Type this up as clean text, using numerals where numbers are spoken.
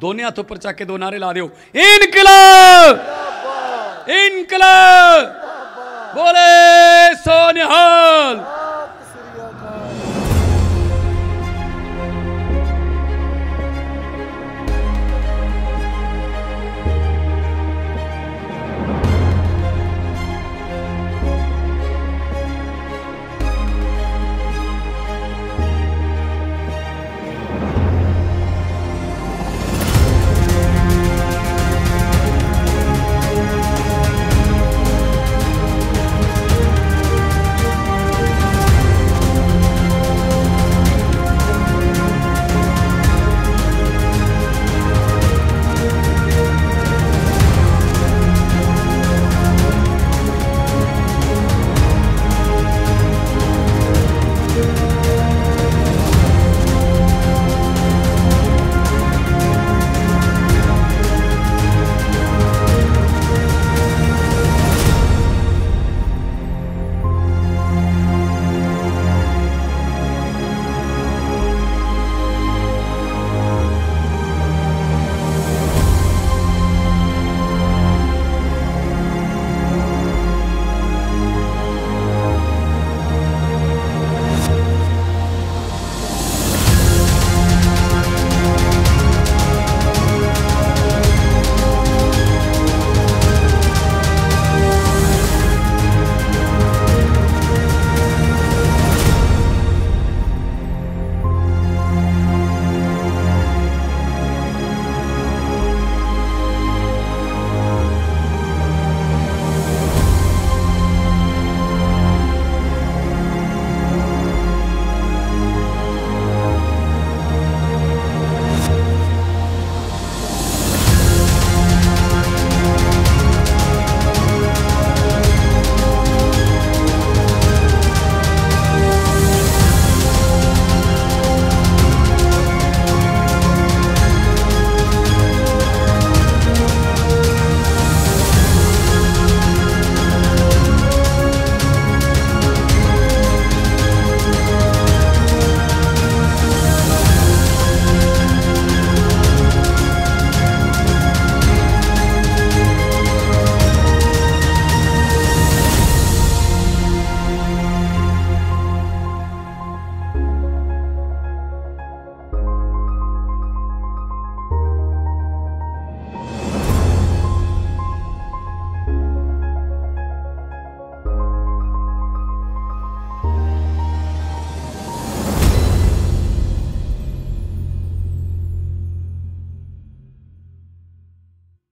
दोने हाथों पर चक के दो नारे ला दो, इनकलाब, इनकलाब, बोले सो निहाल।